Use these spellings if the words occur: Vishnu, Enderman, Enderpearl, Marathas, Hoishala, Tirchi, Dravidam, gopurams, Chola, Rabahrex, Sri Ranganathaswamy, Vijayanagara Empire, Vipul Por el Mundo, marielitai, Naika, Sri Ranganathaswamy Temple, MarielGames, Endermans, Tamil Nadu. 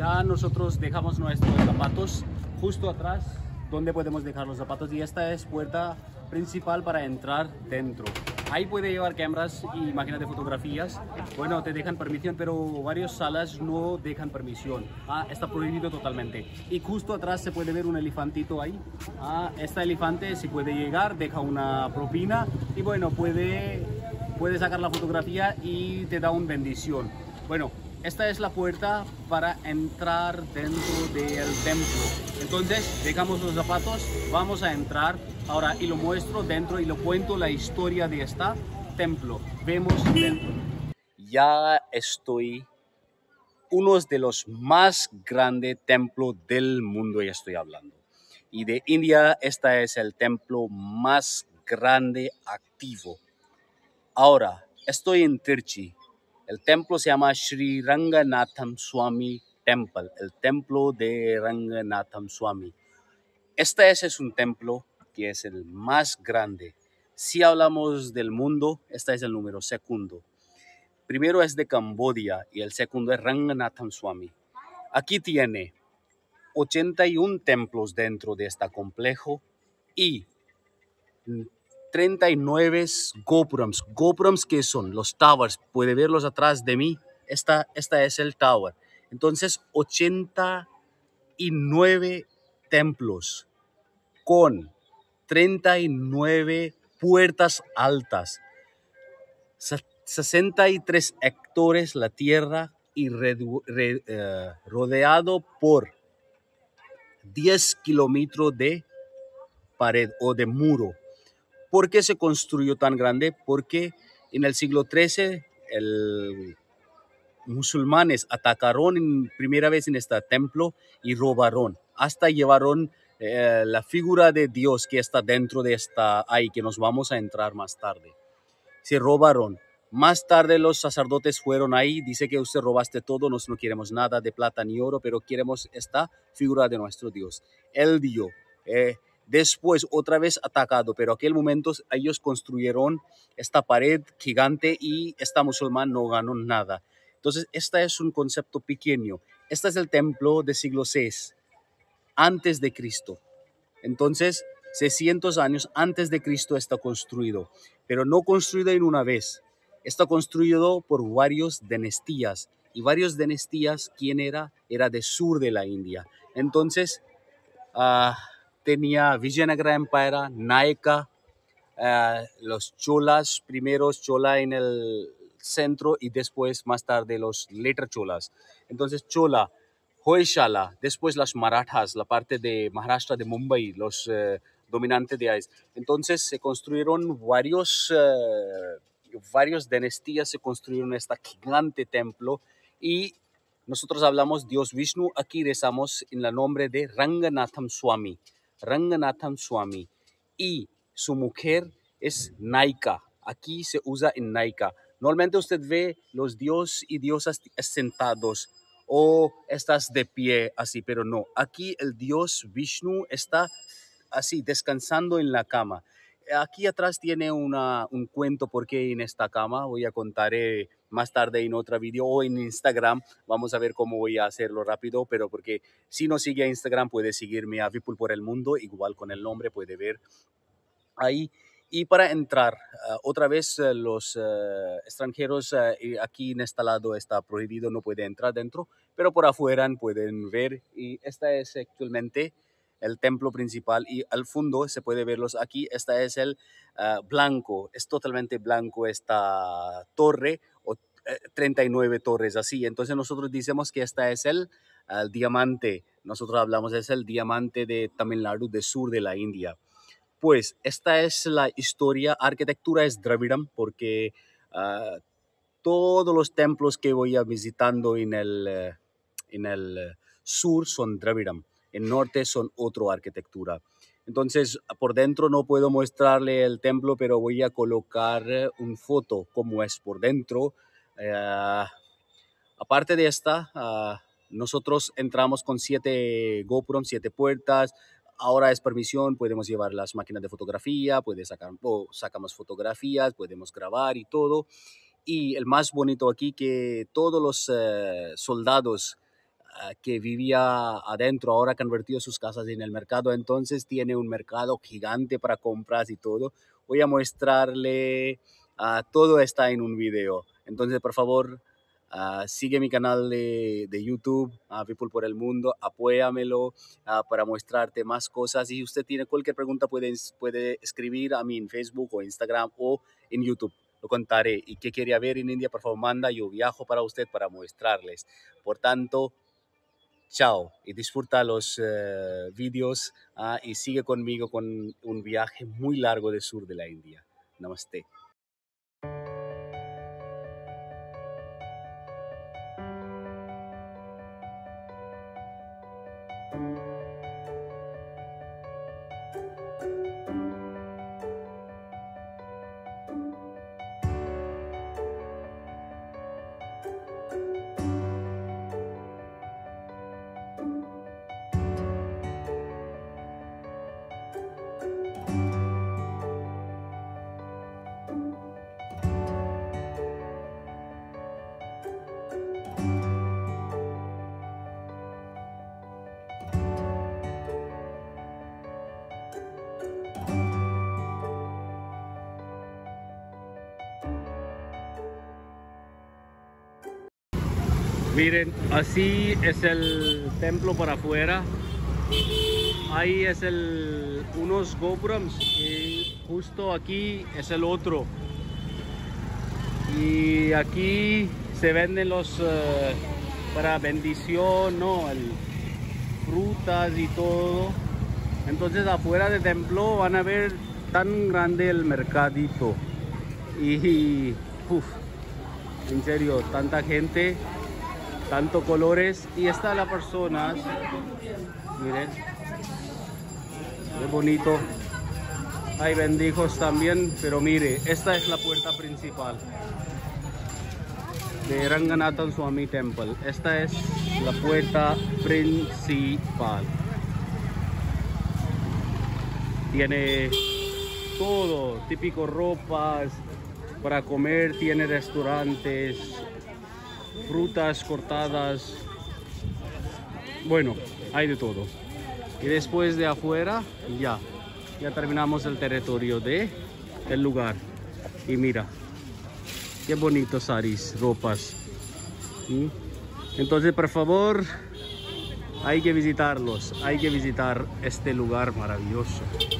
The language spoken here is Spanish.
Ya nosotros dejamos nuestros zapatos justo atrás donde podemos dejar los zapatos, y esta es puerta principal para entrar dentro. Ahí puede llevar cámaras y máquinas de fotografías. Bueno, te dejan permisión, pero varias salas no dejan permisión. Está prohibido totalmente. Y justo atrás se puede ver un elefantito ahí. Este elefante, si puede llegar, deja una propina. Y bueno, puede sacar la fotografía y te da una bendición. Bueno, esta es la puerta para entrar dentro del templo. Entonces, dejamos los zapatos, vamos a entrar. Ahora, y lo muestro dentro y lo cuento la historia de este templo. Vemos dentro. Ya estoy uno de los más grandes templos del mundo, ya estoy hablando. Y de India, este es el templo más grande activo. Ahora, estoy en Tirchi. El templo se llama Sri Ranganathaswamy Temple, el templo de Ranganathaswamy. Este es un templo que es el más grande. Si hablamos del mundo, este es el número segundo. Primero es de Cambodia y el segundo es Ranganathaswamy. Aquí tiene 81 templos dentro de este complejo y 39 gopurams. Gopurams, que son los towers, puede verlos atrás de mí. Esta es el tower. Entonces 89 templos con 39 puertas altas, 63 hectáreas la tierra y rodeado por 10 kilómetros de pared o de muro. ¿Por qué se construyó tan grande? Porque en el siglo XIII los musulmanes atacaron primera vez en este templo y robaron, hasta llevaron la figura de Dios que está dentro de esta, ahí que nos vamos a entrar más tarde. Se robaron. Más tarde los sacerdotes fueron ahí, dice que usted robaste todo, no queremos nada de plata ni oro, pero queremos esta figura de nuestro Dios. Él dio. Después otra vez atacado, pero en aquel momento ellos construyeron esta pared gigante y esta musulmán no ganó nada. Entonces, este es un concepto pequeño. Este es el templo del siglo VI. Antes de Cristo. Entonces, 600 años antes de Cristo está construido, pero no construido en una vez. Está construido por varias dinastías, y varias dinastías, ¿quién era? Era del sur de la India. Entonces, tenía Vijayanagara Empire, Naika, los Cholas, primeros Chola en el centro y después más tarde los later Cholas. Entonces, Chola, Hoishala, después las Marathas, la parte de Maharashtra de Mumbai, los dominantes de ahí. Entonces se construyeron varios dinastías, se construyeron este gigante templo, y nosotros hablamos Dios Vishnu, aquí rezamos en el nombre de Ranganathaswamy, Ranganathaswamy, y su mujer es Naika, aquí se usa en Naika. Normalmente usted ve los dios y diosas sentados, o estás de pie así, pero no. Aquí el dios Vishnu está así, descansando en la cama. Aquí atrás tiene un cuento porque en esta cama voy a contaré más tarde en otro video o en Instagram. Vamos a ver cómo voy a hacerlo rápido, pero porque si no sigue a Instagram puede seguirme a Vipul Por el Mundo, igual con el nombre puede ver ahí. Y para entrar, otra vez los extranjeros aquí en este lado está prohibido, no puede entrar dentro, pero por afuera pueden ver, y este es actualmente el templo principal, y al fondo se puede verlos aquí. Este es el blanco, es totalmente blanco esta torre, o 39 torres así. Entonces nosotros decimos que este es el diamante, nosotros hablamos es el diamante de Tamil Nadu, del sur de la India. Pues esta es la historia. Arquitectura es Dravidam, porque todos los templos que voy a visitando en el sur son Dravidam, en norte son otra arquitectura. Entonces por dentro no puedo mostrarle el templo, pero voy a colocar una foto como es por dentro. Aparte de esta, nosotros entramos con 7 gopurams, 7 puertas. Ahora es permisión, podemos llevar las máquinas de fotografía, sacamos fotografías, podemos grabar y todo. Y el más bonito aquí que todos los soldados que vivía adentro, ahora convirtió sus casas en el mercado, entonces tiene un mercado gigante para compras y todo. Voy a mostrarle, todo está en un video, entonces por favor sigue mi canal de YouTube, Vipul Por el Mundo, apóyamelo para mostrarte más cosas. Si usted tiene cualquier pregunta puede escribir a mí en Facebook o Instagram o en YouTube. Lo contaré. Y qué quería ver en India, por favor, manda. Yo viajo para usted para mostrarles. Por tanto, chao y disfruta los vídeos y sigue conmigo con un viaje muy largo del sur de la India. Namaste. Miren, así es el templo por afuera. Ahí es unos gopurams y justo aquí es el otro. Y aquí se venden los para bendición, ¿no? Frutas y todo. Entonces afuera del templo van a ver tan grande el mercadito. Y uf, en serio, tanta gente, tanto colores, y está las personas, miren, qué bonito. Hay bendijos también, pero mire, esta es la puerta principal de Ranganathaswamy Temple. Esta es la puerta principal. Tiene todo, típico ropas, para comer, tiene restaurantes, frutas cortadas, bueno, hay de todo. Y después de afuera ya terminamos el territorio del lugar. Y mira qué bonitos saris, ropas. Entonces por favor hay que visitarlos, hay que visitar este lugar maravilloso.